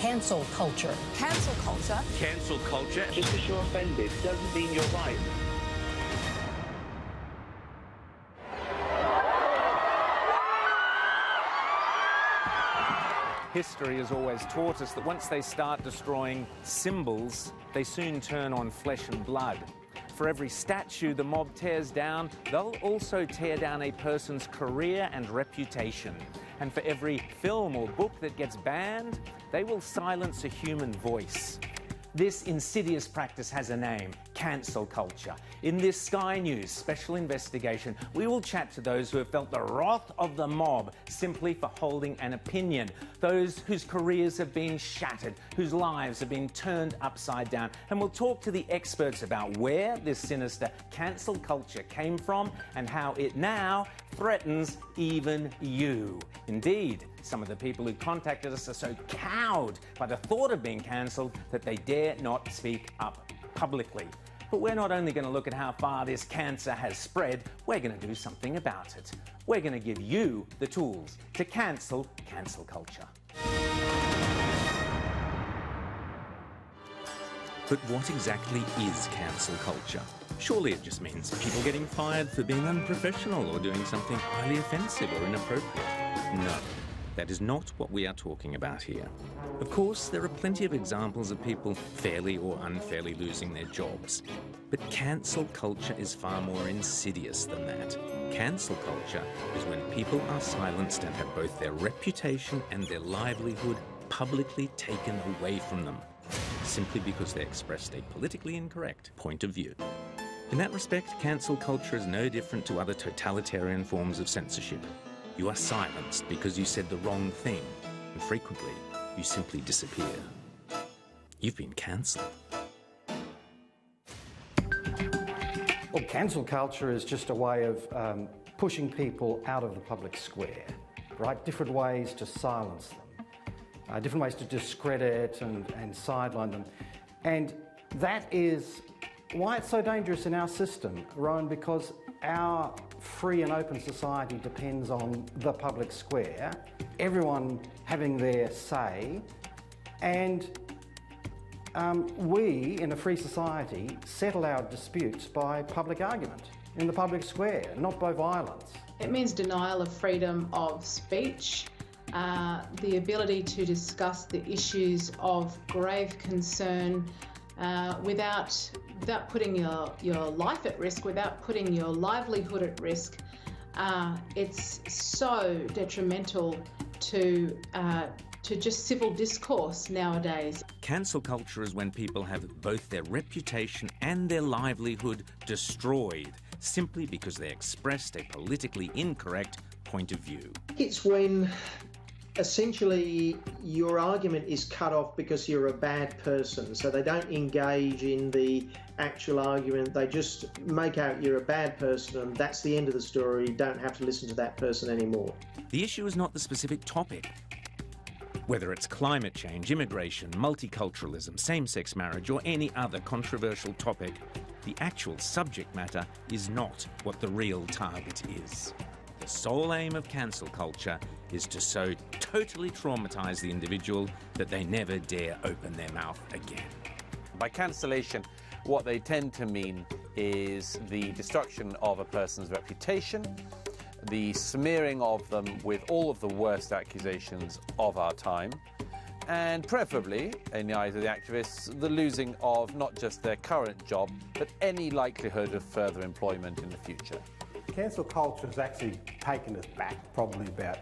cancel culture. Cancel culture? Cancel culture? Just because you're offended doesn't mean you're right. History has always taught us that once they start destroying symbols, they soon turn on flesh and blood. For every statue the mob tears down, they'll also tear down a person's career and reputation. And for every film or book that gets banned, they will silence a human voice. This insidious practice has a name, cancel culture. In this Sky News special investigation, we will chat to those who have felt the wrath of the mob simply for holding an opinion, those whose careers have been shattered, whose lives have been turned upside down. And we'll talk to the experts about where this sinister cancel culture came from and how it now threatens even you. Indeed, some of the people who contacted us are so cowed by the thought of being cancelled that they dare not speak up publicly. But we're not only going to look at how far this cancer has spread, we're going to do something about it. We're going to give you the tools to cancel cancel culture. But what exactly is cancel culture? Surely it just means people getting fired for being unprofessional or doing something highly offensive or inappropriate. No, that is not what we are talking about here. Of course, there are plenty of examples of people fairly or unfairly losing their jobs. But cancel culture is far more insidious than that. Cancel culture is when people are silenced and have both their reputation and their livelihood publicly taken away from them, simply because they expressed a politically incorrect point of view. In that respect, cancel culture is no different to other totalitarian forms of censorship. You are silenced because you said the wrong thing, and frequently, you simply disappear. You've been cancelled. Well, cancel culture is just a way of pushing people out of the public square, right? Different ways to silence them. Different ways to discredit and sideline them. And that is why it's so dangerous in our system, Rowan, because our free and open society depends on the public square, everyone having their say, and we, in a free society, settle our disputes by public argument in the public square, not by violence. It means denial of freedom of speech, the ability to discuss the issues of grave concern without putting your life at risk, without putting your livelihood at risk. It's so detrimental to just civil discourse nowadays. Cancel culture is when people have both their reputation and their livelihood destroyed simply because they expressed a politically incorrect point of view. It's when essentially your argument is cut off because you're a bad person, so they don't engage in the actual argument. They just make out you're a bad person and that's the end of the story. You don't have to listen to that person anymore. The issue is not the specific topic. Whether it's climate change, immigration, multiculturalism, same-sex marriage or any other controversial topic, the actual subject matter is not what the real target is. The sole aim of cancel culture is to so totally traumatise the individual that they never dare open their mouth again. By cancellation, what they tend to mean is the destruction of a person's reputation, the smearing of them with all of the worst accusations of our time, and preferably, in the eyes of the activists, the losing of not just their current job, but any likelihood of further employment in the future. Cancel culture has actually taken us back probably about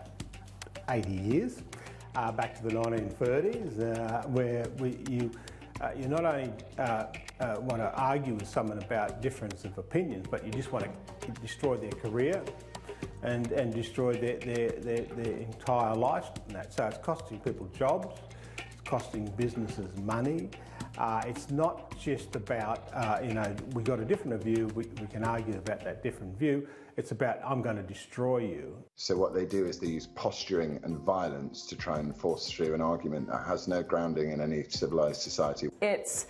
80 years, back to the 1930s, where you not only want to argue with someone about difference of opinions, but you just want to destroy their career and destroy their entire life. So it's costing people jobs, it's costing businesses money. It's not just about, we got a different view, we can argue about that different view. It's about, I'm going to destroy you. So what they do is they use posturing and violence to try and force through an argument that has no grounding in any civilised society. It's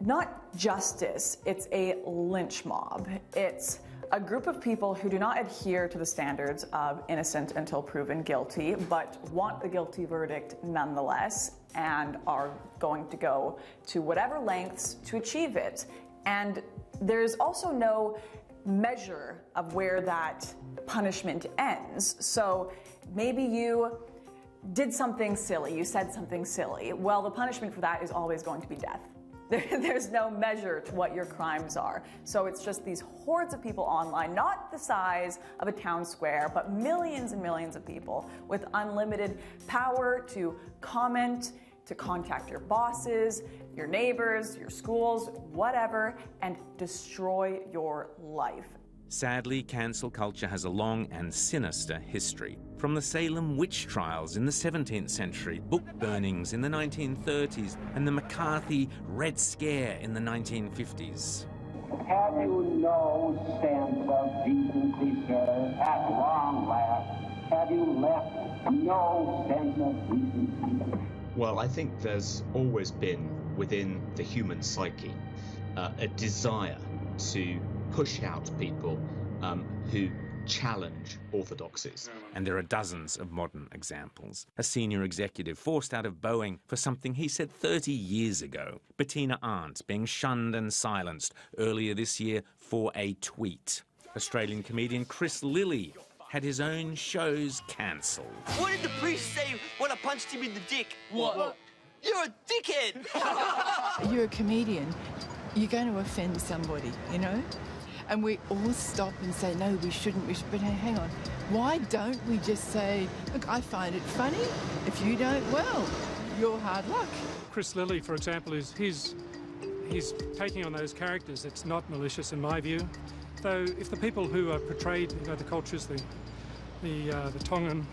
not justice, it's a lynch mob. It's a group of people who do not adhere to the standards of innocent until proven guilty, but want the guilty verdict nonetheless, and are going to go to whatever lengths to achieve it. And there's also no measure of where that punishment ends. So maybe you did something silly, you said something silly. Well, the punishment for that is always going to be death. There's no measure to what your crimes are. So it's just these hordes of people online, not the size of a town square, but millions and millions of people with unlimited power to comment, to contact your bosses, your neighbors, your schools, whatever, and destroy your life. Sadly, cancel culture has a long and sinister history. From the Salem witch trials in the 17th century, book burnings in the 1930s, and the McCarthy Red Scare in the 1950s. Have you no sense of decency, sir? At long last, have you left no sense of decency? Well, I think there's always been, within the human psyche, a desire to push out people who challenge orthodoxies. And there are dozens of modern examples. A senior executive forced out of Boeing for something he said 30 years ago. Bettina Arndt being shunned and silenced earlier this year for a tweet. Australian comedian Chris Lilley had his own shows cancelled. What did the priest say when I punched him in the dick? What? You're a dickhead! You're a comedian. You're going to offend somebody, you know? And we all stop and say, no, we shouldn't, we should, but hey, hang on. Why don't we just say, look, I find it funny. If you don't, well, you're hard luck. Chris Lilley, for example, is he's taking on those characters. It's not malicious in my view. Though if the people who are portrayed, you know, the cultures, the Tongan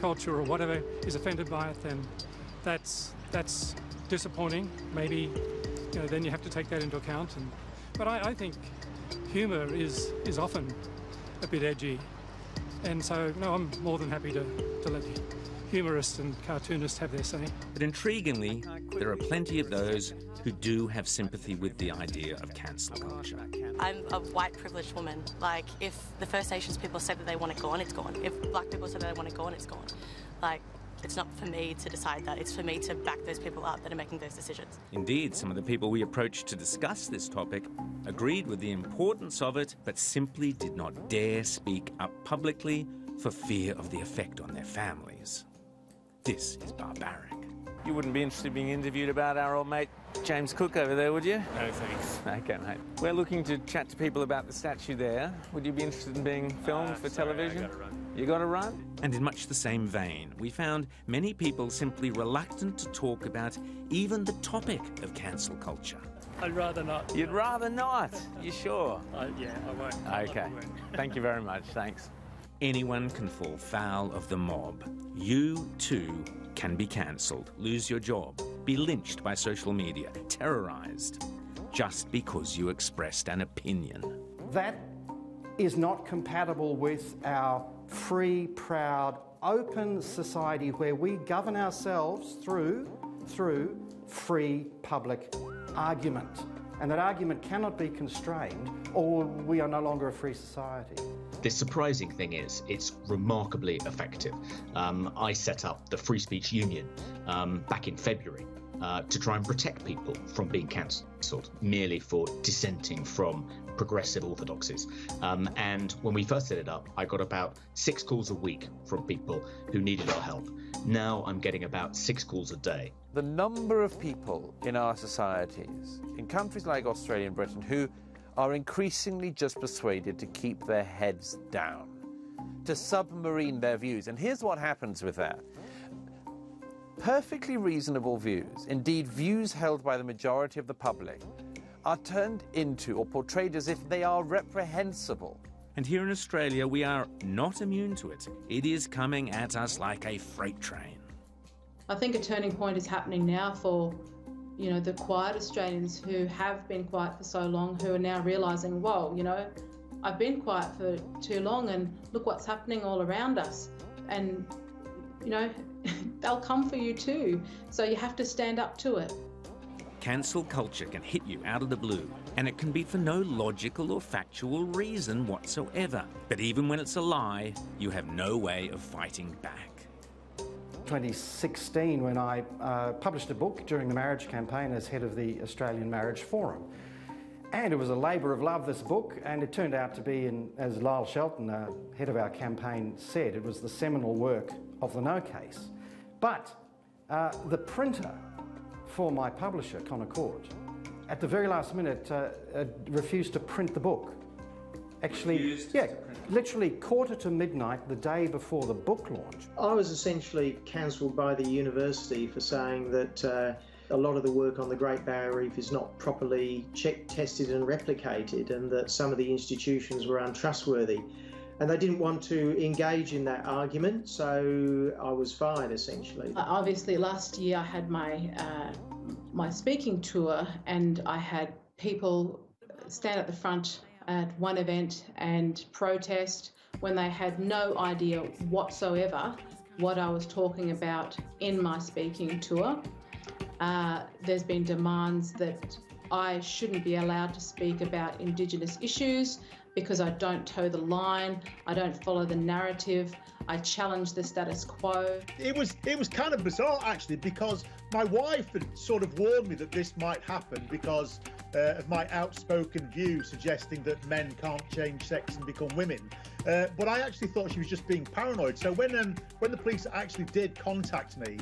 culture or whatever is offended by it, then that's disappointing. Maybe, you know, then you have to take that into account. And, but I think humour is often a bit edgy, and so no, I'm more than happy to let humorists and cartoonists have their say. But intriguingly, there are plenty of those who do have sympathy with the idea of cancel culture. I'm a white privileged woman. Like, if the First Nations people said that they want it gone, it's gone. If black people said that they want it gone, it's gone. Like, it's not for me to decide that. It's for me to back those people up that are making those decisions. Indeed, some of the people we approached to discuss this topic agreed with the importance of it, but simply did not dare speak up publicly for fear of the effect on their families. This is barbaric. You wouldn't be interested in being interviewed about our old mate James Cook over there, would you? No, thanks. OK, mate. We're looking to chat to people about the statue there. Would you be interested in being filmed for television? I gotta run. You gotta run? And in much the same vein, we found many people simply reluctant to talk about even the topic of cancel culture. I'd rather not. You'd rather not? You sure? Yeah, I won't. OK. Thank you very much. Thanks. Anyone can fall foul of the mob. You, too, can be cancelled, lose your job, be lynched by social media, terrorised, just because you expressed an opinion. That is not compatible with our free, proud, open society where we govern ourselves through free public argument. And that argument cannot be constrained, or we are no longer a free society. The surprising thing is, it's remarkably effective. I set up the Free Speech Union back in February to try and protect people from being cancelled, merely for dissenting from progressive orthodoxies. And when we first set it up, I got about 6 calls a week from people who needed our help. Now I'm getting about 6 calls a day. The number of people in our societies, in countries like Australia and Britain, who are increasingly just persuaded to keep their heads down, to submarine their views. And here's what happens with that. Perfectly reasonable views, indeed views held by the majority of the public, are turned into or portrayed as if they are reprehensible. And here in Australia, we are not immune to it. It is coming at us like a freight train. I think a turning point is happening now for, you know, the quiet Australians who have been quiet for so long, who are now realising, whoa, you know, I've been quiet for too long and look what's happening all around us. And, you know, they'll come for you too. So you have to stand up to it. Cancel culture can hit you out of the blue, and it can be for no logical or factual reason whatsoever. But even when it's a lie, you have no way of fighting back. 2016, when I published a book during the marriage campaign as head of the Australian Marriage Forum. And it was a labour of love, this book, and it turned out to be, as Lyle Shelton, head of our campaign, said, it was the seminal work of the No Case. But the printer for my publisher, Connor Court, at the very last minute refused to print the book. Actually, yeah, literally 11:45, the day before the book launch. I was essentially cancelled by the university for saying that a lot of the work on the Great Barrier Reef is not properly checked, tested and replicated, and that some of the institutions were untrustworthy. And they didn't want to engage in that argument, so I was fired, essentially. Obviously, last year I had my, my speaking tour, and I had people stand at the front at one event and protest when they had no idea whatsoever what I was talking about in my speaking tour. There's been demands that I shouldn't be allowed to speak about Indigenous issues because I don't toe the line, I don't follow the narrative, I challenge the status quo. It was kind of bizarre, actually, because my wife had sort of warned me that this might happen because of my outspoken view suggesting that men can't change sex and become women. But I actually thought she was just being paranoid. So when the police actually did contact me,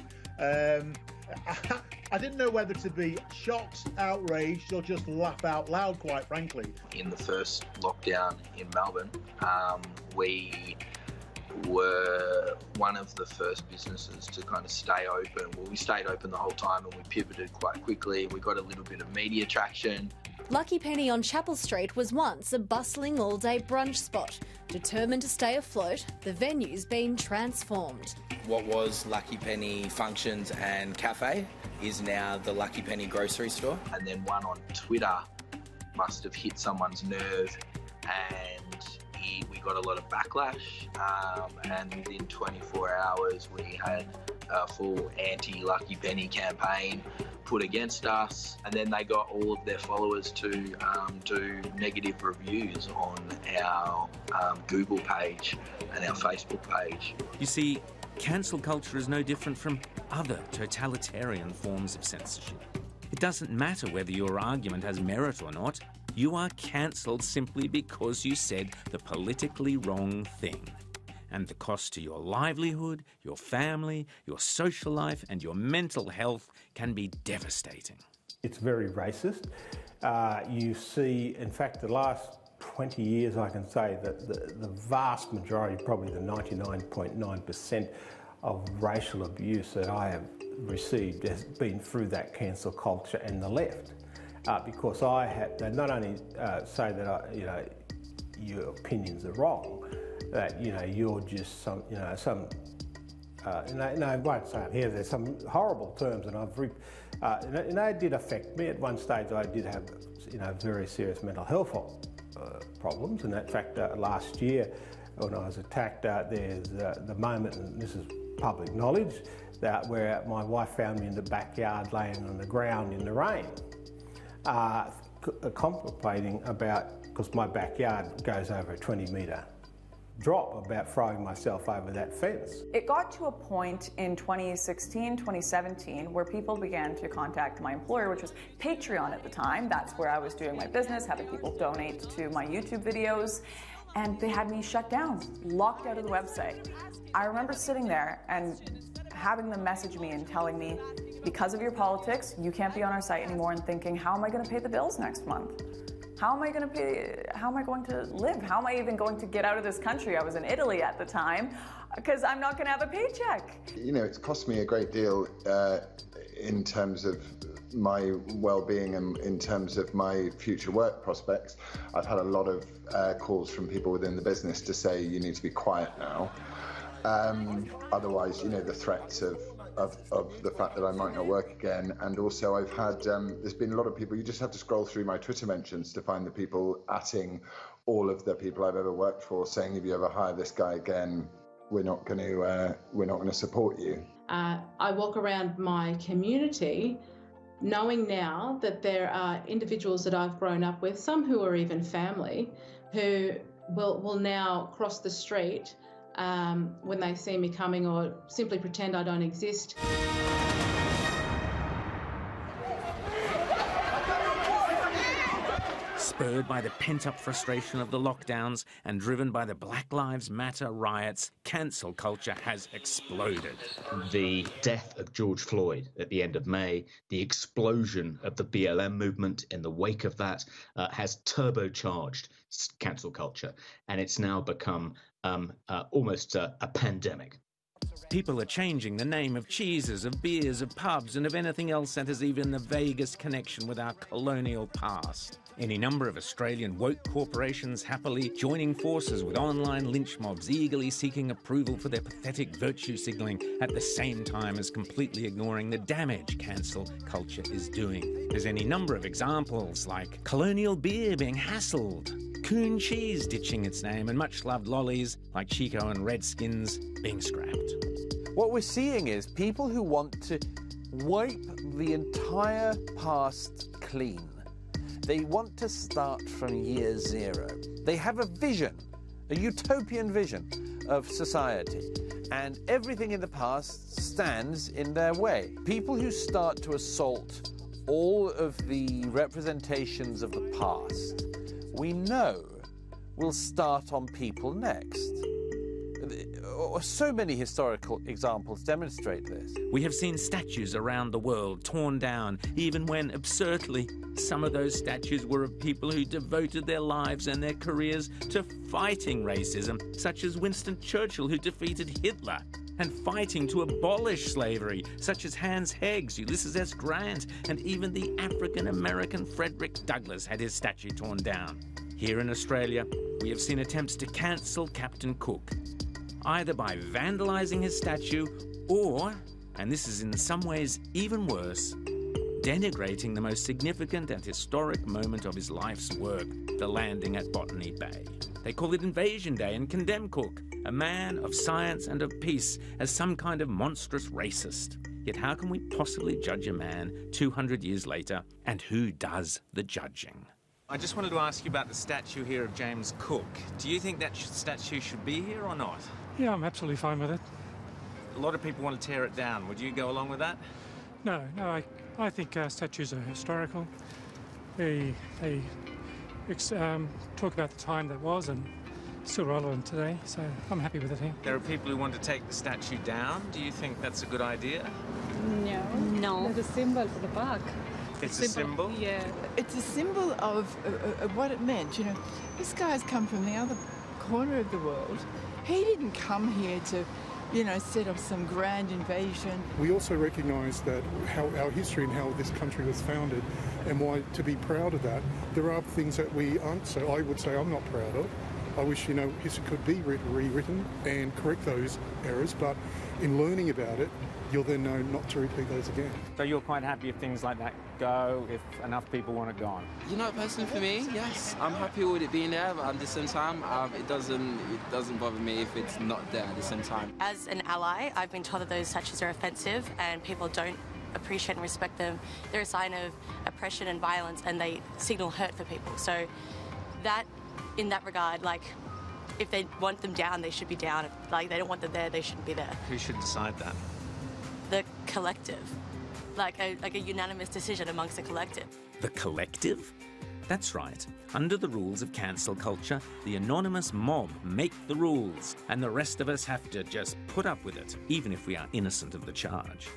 I didn't know whether to be shocked, outraged, or just laugh out loud, quite frankly. In the first lockdown in Melbourne, we were one of the first businesses to kind of stay open. Well, we stayed open the whole time and we pivoted quite quickly. We got a little bit of media traction. Lucky Penny on Chapel Street was once a bustling all-day brunch spot. Determined to stay afloat, the venue's been transformed. What was Lucky Penny Functions and Cafe is now the Lucky Penny Grocery Store. And then one on Twitter must have hit someone's nerve and we got a lot of backlash, and within 24 hours we had a full anti-Lucky Penny campaign put against us, and then they got all of their followers to do negative reviews on our Google page and our Facebook page. You see, cancel culture is no different from other totalitarian forms of censorship. It doesn't matter whether your argument has merit or not. You are cancelled simply because you said the politically wrong thing. And the cost to your livelihood, your family, your social life and your mental health can be devastating. It's very racist. You see, in fact, the last 20 years I can say that the vast majority, probably the 99.9% of racial abuse that I have received has been through that cancel culture and the left. Because I had, they not only say that your opinions are wrong, that you're just some, and I won't say it here. There's some horrible terms, and I've and they did affect me. At one stage, I did have very serious mental health problems, and in fact, last year when I was attacked, there's the moment, and this is public knowledge, that where my wife found me in the backyard, laying on the ground in the rain. Contemplating about, because my backyard goes over a 20-metre drop, about throwing myself over that fence. It got to a point in 2016, 2017, where people began to contact my employer, which was Patreon at the time. That's where I was doing my business, having people donate to my YouTube videos, and they had me shut down, locked out of the website. I remember sitting there and having them message me and telling me, because of your politics, you can't be on our site anymore, and thinking, how am I going to pay the bills next month? How am I going to pay, how am I going to live? How am I even going to get out of this country? I was in Italy at the time, because I'm not going to have a paycheck. You know, it's cost me a great deal in terms of my well-being and in terms of my future work prospects. I've had a lot of calls from people within the business to say, you need to be quiet now. Otherwise, the threats of the fact that I might not work again, and also I've had there's been a lot of people. You just have to scroll through my Twitter mentions to find the people atting all of the people I've ever worked for, saying, if you ever hire this guy again, we're not going to support you. I walk around my community knowing now that there are individuals that I've grown up with, some who are even family, who will now cross the street when they see me coming, or simply pretend I don't exist. Spurred by the pent-up frustration of the lockdowns and driven by the Black Lives Matter riots, cancel culture has exploded. The death of George Floyd at the end of May, the explosion of the BLM movement in the wake of that, has turbocharged cancel culture, and it's now become almost a pandemic. People are changing the name of cheeses, of beers, of pubs, and of anything else that has even the vaguest connection with our colonial past. Any number of Australian woke corporations happily joining forces with online lynch mobs, eagerly seeking approval for their pathetic virtue signalling, at the same time as completely ignoring the damage cancel culture is doing. There's any number of examples, like colonial beer being hassled, coon cheese ditching its name, and much-loved lollies like Chico and Redskins being scrapped. What we're seeing is people who want to wipe the entire past clean. They want to start from year 0. They have a vision, a utopian vision of society, and everything in the past stands in their way. People who start to assault all of the representations of the past, we know will start on people next. So many historical examples demonstrate this. We have seen statues around the world torn down, even when, absurdly, some of those statues were of people who devoted their lives and their careers to fighting racism, such as Winston Churchill, who defeated Hitler, and fighting to abolish slavery, such as Hans Heggs, Ulysses S. Grant, and even the African-American Frederick Douglass had his statue torn down. Here in Australia, we have seen attempts to cancel Captain Cook, either by vandalising his statue or, and this is in some ways even worse, denigrating the most significant and historic moment of his life's work, the landing at Botany Bay. They call it Invasion Day and condemn Cook, a man of science and of peace, as some kind of monstrous racist. Yet how can we possibly judge a man 200 years later, and who does the judging? I just wanted to ask you about the statue here of James Cook. Do you think that statue should be here or not? Yeah, I'm absolutely fine with it. A lot of people want to tear it down. Would you go along with that? No, I think statues are historical. They talk about the time that was and still relevant today, so I'm happy with it here. There are people who want to take the statue down. Do you think that's a good idea? No. It's a symbol for the park. It's a symbol? Yeah. It's a symbol of what it meant. You know, this guy's come from the other corner of the world. He didn't come here to, you know, set up some grand invasion. We also recognise that how our history and how this country was founded, and why to be proud of that. There are things that we aren't, so I would say I'm not proud of. I wish, you know, history could be rewritten and correct those errors, but in learning about it, you'll then know not to repeat those again. So you're quite happy if things like that go, if enough people want it gone? You know, personally for me, yes. I'm happy with it being there, but at the same time, it doesn't bother me if it's not there at the same time. As an ally, I've been told that those statues are offensive and people don't appreciate and respect them. They're a sign of oppression and violence, and they signal hurt for people. So that, in that regard, like, if they want them down, they should be down. If, like, they don't want them there, they shouldn't be there. Who should decide that? The collective, like a unanimous decision amongst the collective. The collective? That's right. Under the rules of cancel culture, the anonymous mob make the rules, and the rest of us have to just put up with it, even if we are innocent of the charge.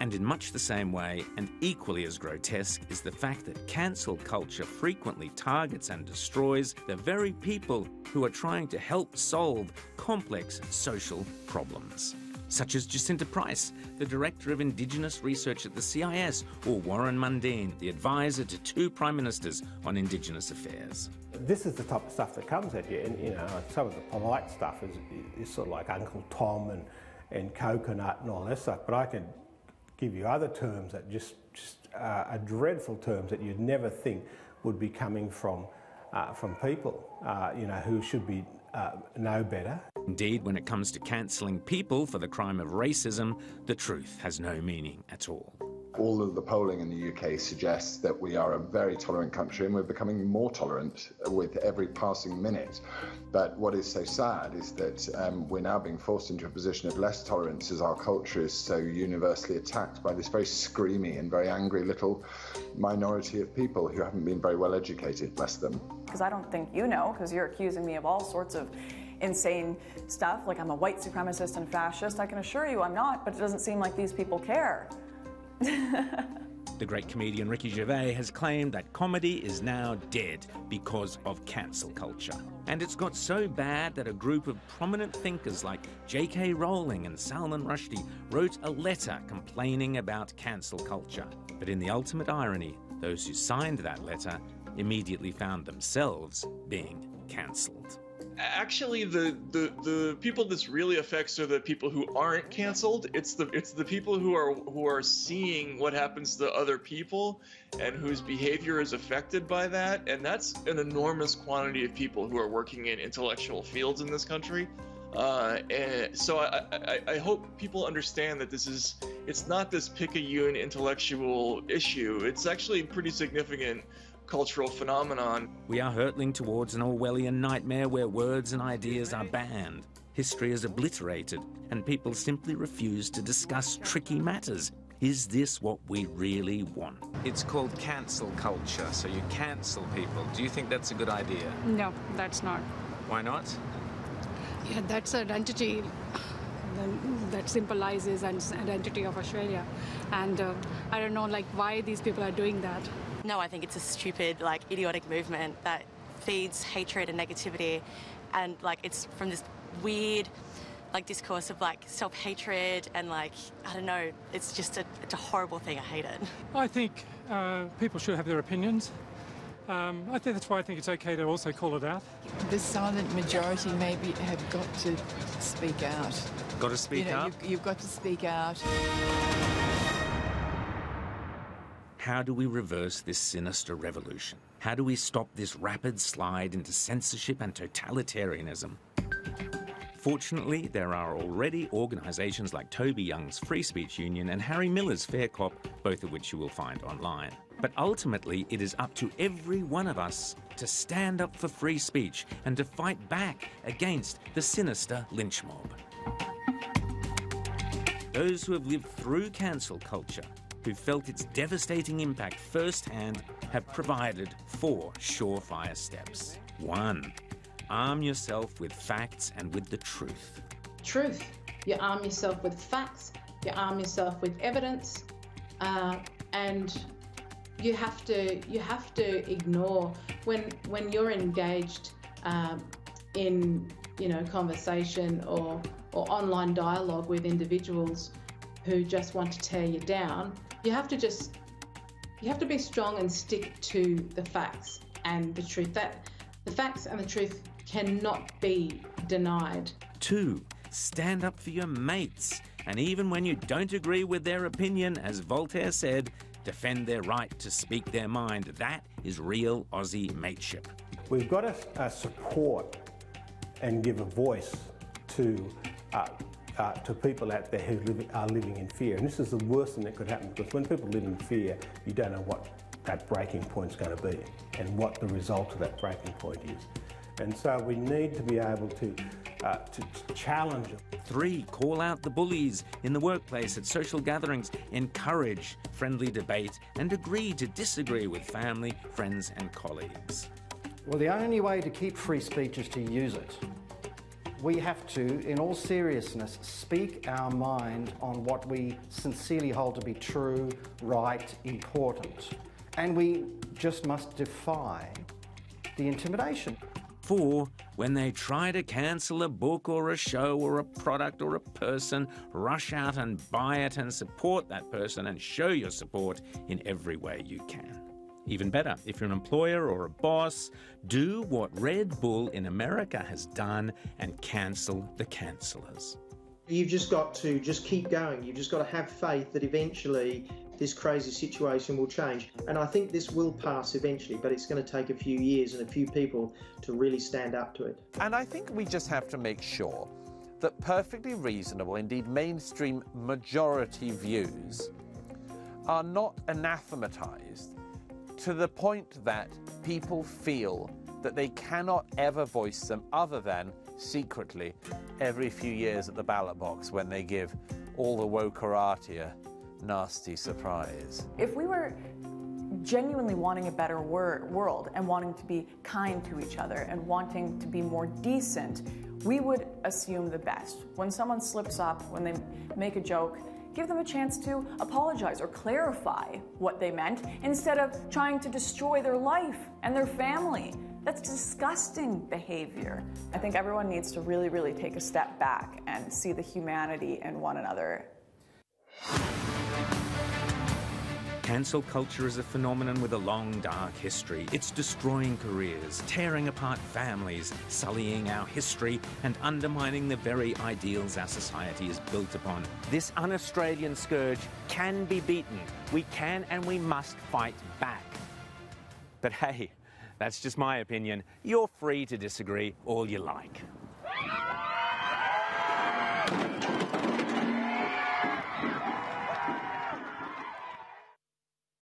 And in much the same way, and equally as grotesque, is the fact that cancel culture frequently targets and destroys the very people who are trying to help solve complex social problems, such as Jacinta Price, the Director of Indigenous Research at the CIS, or Warren Mundine, the advisor to 2 Prime Ministers on Indigenous affairs. This is the type of stuff that comes at you, and, you know, some of the polite stuff is sort of like Uncle Tom and coconut and all that stuff, but I could give you other terms that just are dreadful terms that you'd never think would be coming from people, you know, who should be know better. Indeed, when it comes to cancelling people for the crime of racism, the truth has no meaning at all. All of the polling in the UK suggests that we are a very tolerant country, and we're becoming more tolerant with every passing minute. But what is so sad is that we're now being forced into a position of less tolerance as our culture is so universally attacked by this very screamy and very angry little minority of people who haven't been very well educated, bless them. Because I don't think you know, because you're accusing me of all sorts of insane stuff, like I'm a white supremacist and fascist. I can assure you I'm not, but it doesn't seem like these people care. The great comedian Ricky Gervais has claimed that comedy is now dead because of cancel culture. And it's got so bad that a group of prominent thinkers like J.K. Rowling and Salman Rushdie wrote a letter complaining about cancel culture. But in the ultimate irony, those who signed that letter immediately found themselves being cancelled. Actually, the people this really affects are the people who aren't canceled. It's the people who are seeing what happens to other people and whose behavior is affected by that. And that's an enormous quantity of people who are working in intellectual fields in this country. And so I hope people understand that it's not this picayune intellectual issue. It's actually pretty significant cultural phenomenon. We are hurtling towards an Orwellian nightmare where words and ideas are banned, history is obliterated, and people simply refuse to discuss tricky matters. Is this what we really want? It's called cancel culture, so you cancel people. Do you think that's a good idea? No, that's not. Why not? Yeah, that's an identity that symbolizes an identity of Australia. And I don't know, like, why these people are doing that. No, I think it's a stupid, like, idiotic movement that feeds hatred and negativity, and, like, it's from this weird, like, discourse of, like, self-hatred and, like, I don't know, it's just it's a horrible thing. I hate it. I think people should have their opinions. I think that's why I think it's okay to also call it out. The silent majority maybe have got to speak out. Got to speak out? You've got to speak out. How do we reverse this sinister revolution? How do we stop this rapid slide into censorship and totalitarianism? Fortunately, there are already organisations like Toby Young's Free Speech Union and Harry Miller's Fair Cop, both of which you will find online. But ultimately, it is up to every one of us to stand up for free speech and to fight back against the sinister lynch mob. Those who have lived through cancel culture, who felt its devastating impact firsthand, have provided 4 surefire steps. 1, arm yourself with facts and with the truth. Truth. You arm yourself with facts, you arm yourself with evidence, and you have to ignore when you're engaged in conversation or online dialogue with individuals who just want to tear you down. You have to be strong and stick to the facts and the truth. That the facts and the truth cannot be denied. 2, stand up for your mates, and even when you don't agree with their opinion, as Voltaire said, defend their right to speak their mind. That is real Aussie mateship. We've got to support and give a voice to people out there who are living in fear. And this is the worst thing that could happen, because when people live in fear, you don't know what that breaking point's going to be and what the result of that breaking point is. And so we need to be able to challenge it. 3, call out the bullies in the workplace, at social gatherings. Encourage friendly debate and agree to disagree with family, friends and colleagues. Well, the only way to keep free speech is to use it. We have to, in all seriousness, speak our mind on what we sincerely hold to be true, right, important. And we just must defy the intimidation. 4, when they try to cancel a book or a show or a product or a person, rush out and buy it and support that person and show your support in every way you can. Even better, if you're an employer or a boss, do what Red Bull in America has done and cancel the cancellers. You've just got to just keep going. You've just got to have faith that eventually this crazy situation will change. And I think this will pass eventually, but it's going to take a few years and a few people to really stand up to it. And I think we just have to make sure that perfectly reasonable, indeed mainstream majority views are not anathematized to the point that people feel that they cannot ever voice them other than secretly every few years at the ballot box when they give all the wokearatia a nasty surprise. If we were genuinely wanting a better world and wanting to be kind to each other and wanting to be more decent, we would assume the best. When someone slips up, when they make a joke, give them a chance to apologize or clarify what they meant instead of trying to destroy their life and their family. That's disgusting behavior. I think everyone needs to really, really take a step back and see the humanity in one another. Cancel culture is a phenomenon with a long, dark history. It's destroying careers, tearing apart families, sullying our history, and undermining the very ideals our society is built upon. This un-Australian scourge can be beaten. We can and we must fight back. But hey, that's just my opinion. You're free to disagree all you like.